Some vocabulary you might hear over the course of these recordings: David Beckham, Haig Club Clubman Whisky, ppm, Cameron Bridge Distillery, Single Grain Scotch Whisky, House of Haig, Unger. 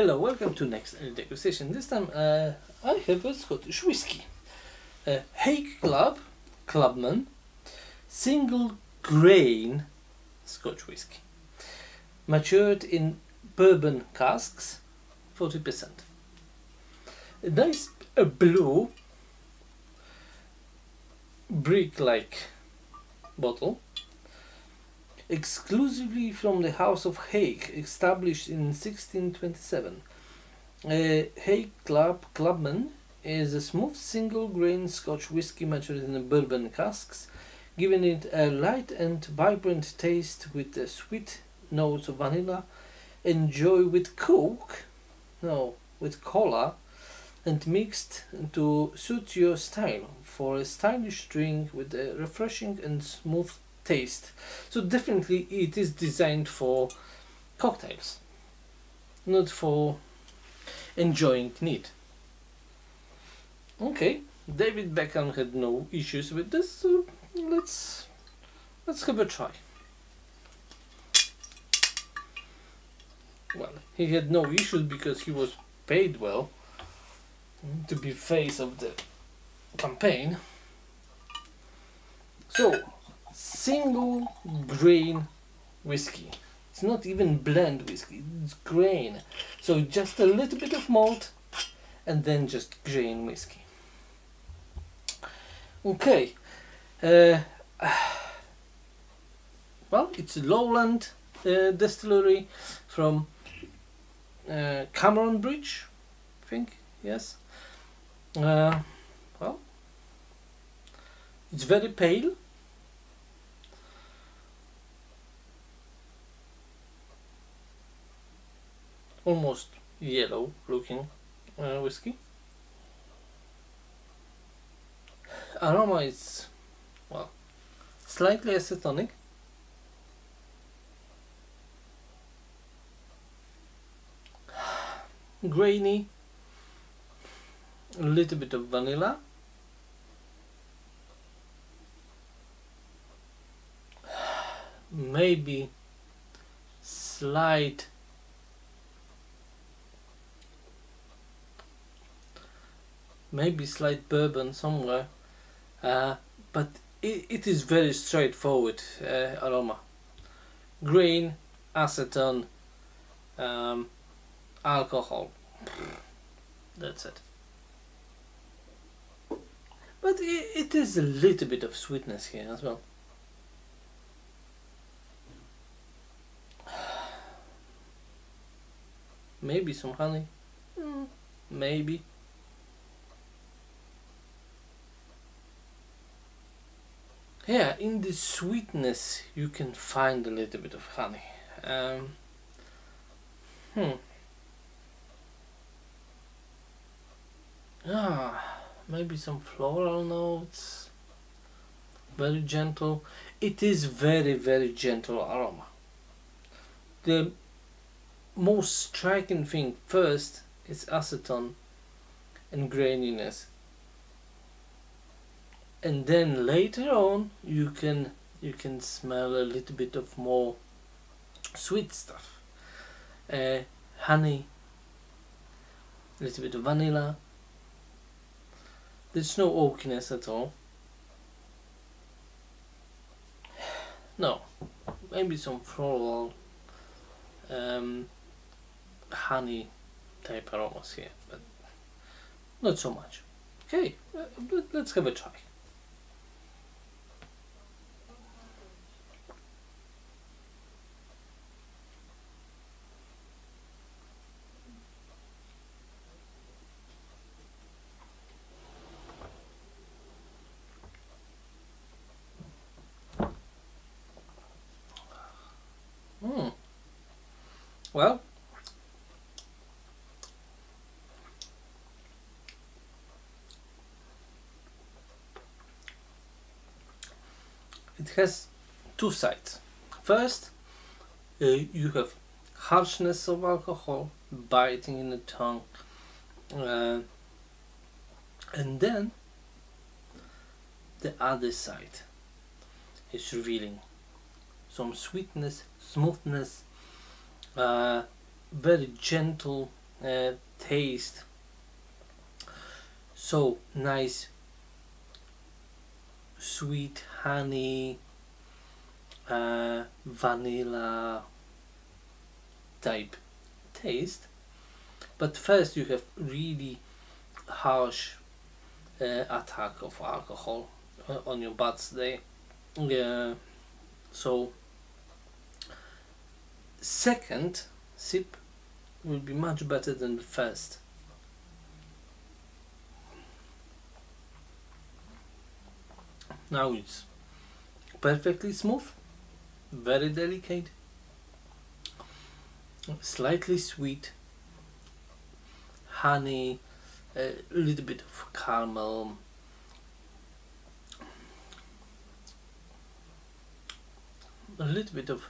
Hello, welcome to next degustation. This time I have a Scottish whisky, Haig Clubman single grain Scotch whisky, matured in bourbon casks, 40%. A nice blue brick-like bottle, exclusively from the House of Haig, established in 1627. Haig Clubman is a smooth single grain Scotch whisky matured in bourbon casks, giving it a light and vibrant taste with the sweet notes of vanilla. Enjoy with cola and mixed to suit your style for a stylish drink with a refreshing and smooth taste. So definitely it is designed for cocktails, not for enjoying neat. Okay, David Beckham had no issues with this, so let's have a try. Well, he had no issues because he was paid well to be face of the campaign. So, single grain whiskey. It's not even blend whiskey, it's grain. So just a little bit of malt and then just grain whiskey. Okay. Well, it's Lowland distillery from Cameron Bridge, I think, yes. Well, it's very pale. Almost yellow looking whiskey. Aroma is, well, slightly acetonic. Grainy, a little bit of vanilla, maybe slight bourbon somewhere, but it is very straightforward aroma. Grain, acetone, alcohol, that's it. But it is a little bit of sweetness here as well. Maybe some honey, maybe. Yeah, in the sweetness you can find a little bit of honey. Ah, maybe some floral notes. Very gentle. It is very gentle aroma. The most striking thing first is acetone and graininess, and then later on you can smell a little bit of more sweet stuff, honey, a little bit of vanilla. There's no oakiness at all. No, maybe some floral, honey type aromas here, but not so much. Okay, let's have a try. Well, it has two sides. First, you have harshness of alcohol, biting in the tongue, and then the other side is revealing some sweetness, smoothness, very gentle taste. So nice, sweet honey, vanilla type taste. But first you have really harsh attack of alcohol on your bad day. So second sip will be much better than the first. Now it's perfectly smooth, very delicate, slightly sweet, honey, a little bit of caramel. A little bit of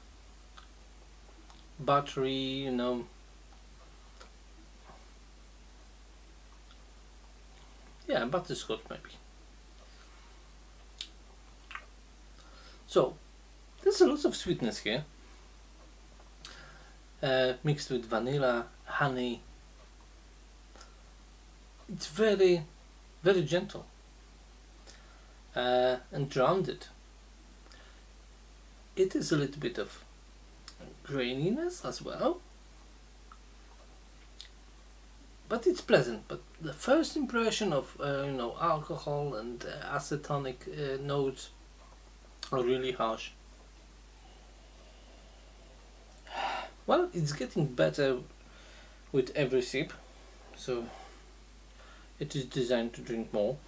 buttery, you know, yeah, butterscotch maybe. So there's a lot of sweetness here, mixed with vanilla, honey. It's very, very gentle and rounded. It is a little bit of graininess as well, but it's pleasant. But the first impression of you know, alcohol and acetonic notes are really harsh. Well, it's getting better with every sip, so it is designed to drink more.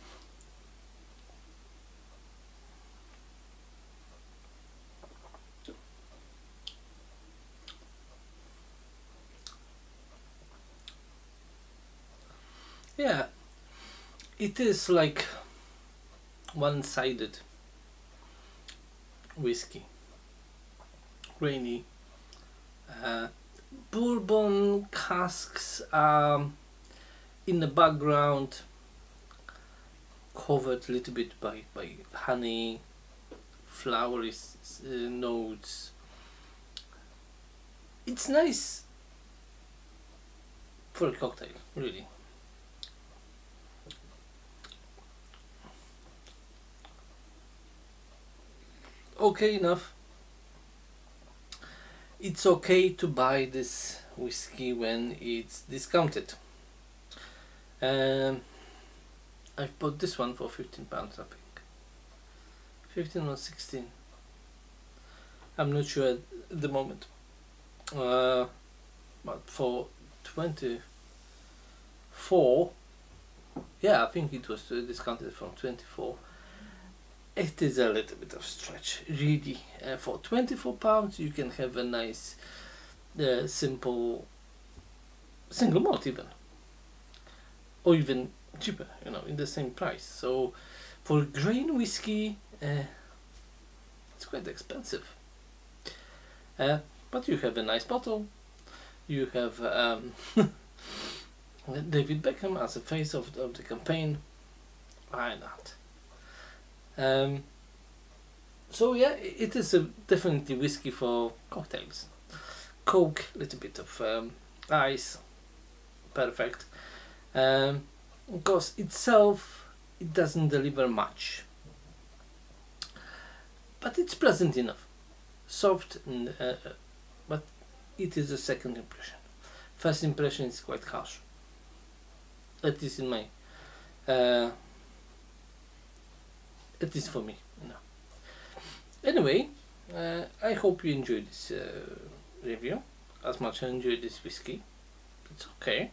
Yeah, it is like one-sided whiskey, grainy. Bourbon casks are in the background, covered a little bit by honey, flowery notes. It's nice for a cocktail, really. Okay, enough. It's okay to buy this whiskey when it's discounted. I've bought this one for £15, I think. 15 or 16. I'm not sure at the moment. But for 24, yeah, I think it was discounted from 24. It is a little bit of stretch, really. For £24 you can have a nice simple single malt even, or even cheaper, you know, in the same price. So for grain whiskey it's quite expensive, but you have a nice bottle. You have David Beckham as the face of the campaign. Why not? So yeah, it is a definitely whiskey for cocktails. Coke, little bit of ice, perfect. Because itself, it doesn't deliver much, but it's pleasant enough, soft, and, but it is a second impression. First impression is quite harsh, at least in my. It is for me, you know. Anyway, I hope you enjoyed this review as much as I enjoyed this whiskey. It's okay.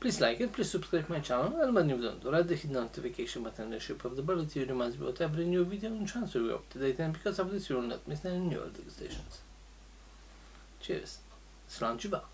Please like it, please subscribe to my channel, and when you don't already, hit the notification button and the shape of the bell to remind you about every new video and chance to be up to date, and because of this you will not miss any new degustations. Cheers. Slán Chubá.